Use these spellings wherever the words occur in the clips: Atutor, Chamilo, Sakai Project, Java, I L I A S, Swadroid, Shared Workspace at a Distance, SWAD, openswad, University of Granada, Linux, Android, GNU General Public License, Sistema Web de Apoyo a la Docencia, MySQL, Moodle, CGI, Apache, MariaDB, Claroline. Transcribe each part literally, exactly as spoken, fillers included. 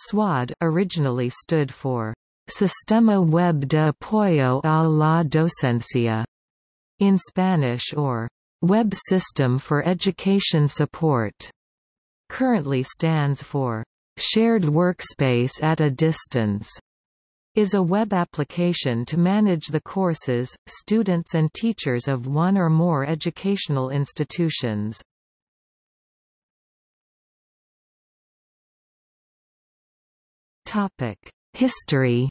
SWAD originally stood for Sistema Web de Apoyo a la Docencia, in Spanish, or Web System for Education Support, currently stands for Shared Workspace at a Distance, is a web application to manage the courses, students and teachers of one or more educational institutions. History.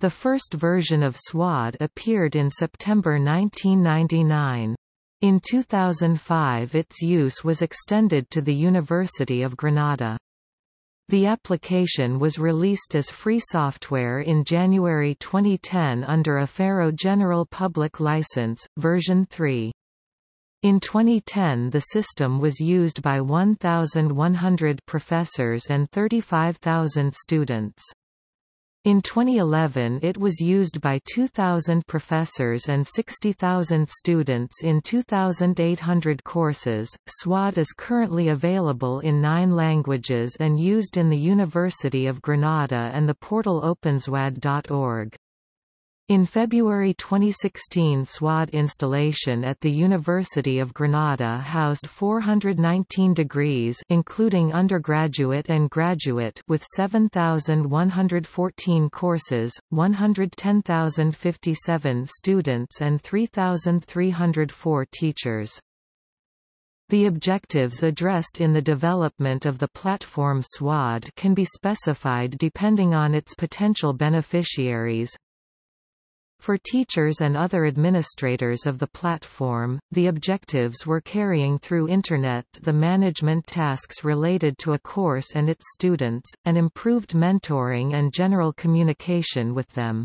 The first version of SWAD appeared in September nineteen ninety-nine. In two thousand five its use was extended to the University of Granada. The application was released as free software in January twenty ten under a G N U General Public License, version three. In twenty ten the system was used by one thousand one hundred professors and thirty-five thousand students. In twenty eleven it was used by two thousand professors and sixty thousand students in two thousand eight hundred courses. SWAD is currently available in nine languages and used in the University of Granada and the portal openswad dot org. In February twenty sixteen SWAD installation at the University of Granada housed four hundred nineteen degrees including undergraduate and graduate with seven thousand one hundred fourteen courses, one hundred ten thousand fifty-seven students and three thousand three hundred four teachers. The objectives addressed in the development of the platform SWAD can be specified depending on its potential beneficiaries. For teachers and other administrators of the platform, the objectives were carrying through Internet the management tasks related to a course and its students, and improved mentoring and general communication with them.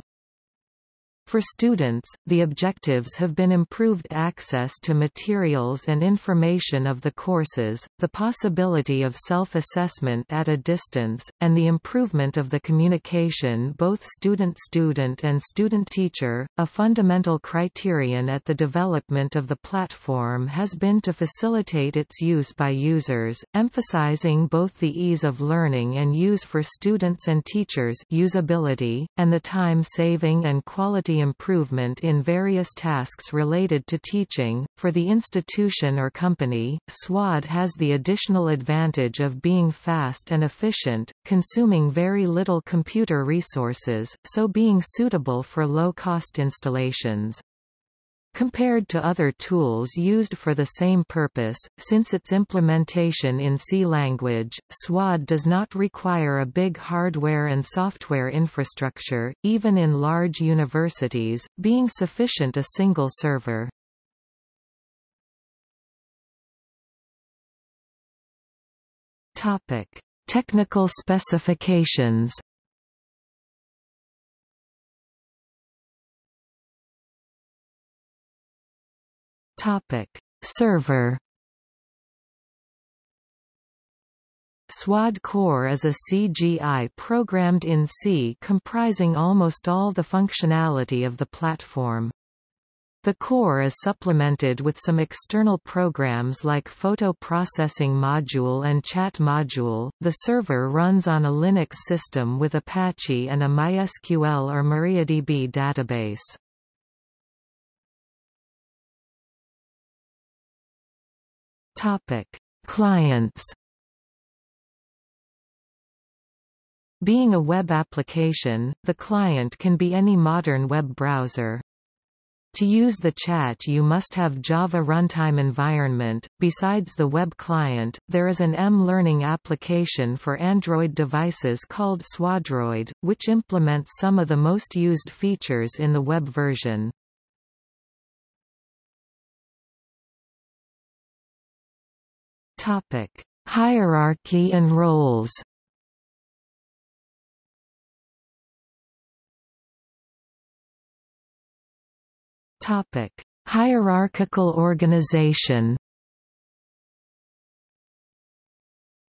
For students, the objectives have been improved access to materials and information of the courses, the possibility of self-assessment at a distance, and the improvement of the communication both student-student and student-teacher. A fundamental criterion at the development of the platform has been to facilitate its use by users, emphasizing both the ease of learning and use for students and teachers usability, and the time-saving and quality improvement in various tasks related to teaching. For the institution or company, SWAD has the additional advantage of being fast and efficient, consuming very little computer resources, so being suitable for low-cost installations. Compared to other tools used for the same purpose, since its implementation in C language, SWAD does not require a big hardware and software infrastructure, even in large universities, being sufficient a single server. Topic: Technical specifications. Topic: Server. SWAD Core is a C G I programmed in C comprising almost all the functionality of the platform. The core is supplemented with some external programs like photo processing module and chat module. The server runs on a Linux system with Apache and a MySQL or MariaDB database. Topic: Clients. Being a web application, the client can be any modern web browser. To use the chat, you must have Java runtime environment. Besides the web client, there is an M-learning application for Android devices called Swadroid, which implements some of the most used features in the web version. Topic: Hierarchy and roles. Topic: Hierarchical organization.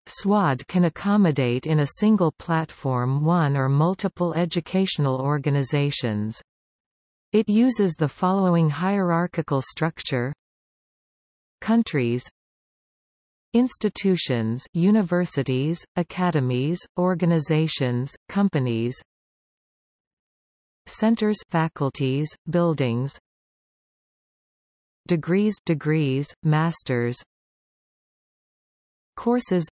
SWAD can accommodate in a single platform one or multiple educational organizations. It uses the following hierarchical structure: countries, Institutions, universities, academies, organizations, companies, centers, faculties, buildings, degrees, degrees, masters, courses,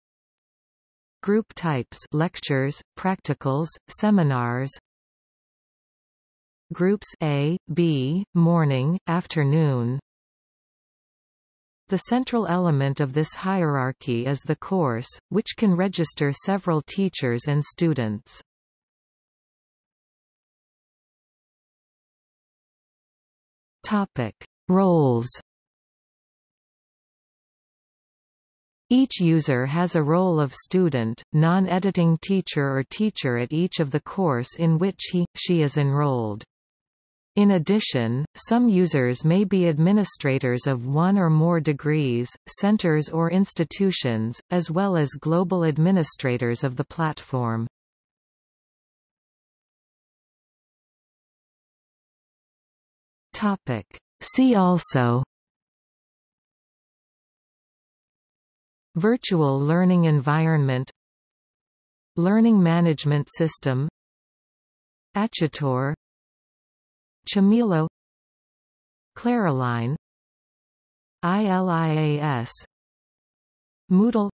group types, lectures, practicals, seminars, groups A, B, morning, afternoon. The central element of this hierarchy is the course, which can register several teachers and students. Topic: Roles. Each user has a role of student, non-editing teacher or teacher at each of the course in which he/she is enrolled. In addition, some users may be administrators of one or more degrees, centers or institutions, as well as global administrators of the platform. Topic. See also: Virtual learning environment, Learning management system, Atutor, Chamilo, Claroline, I L I A S, Moodle,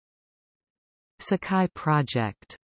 Sakai Project.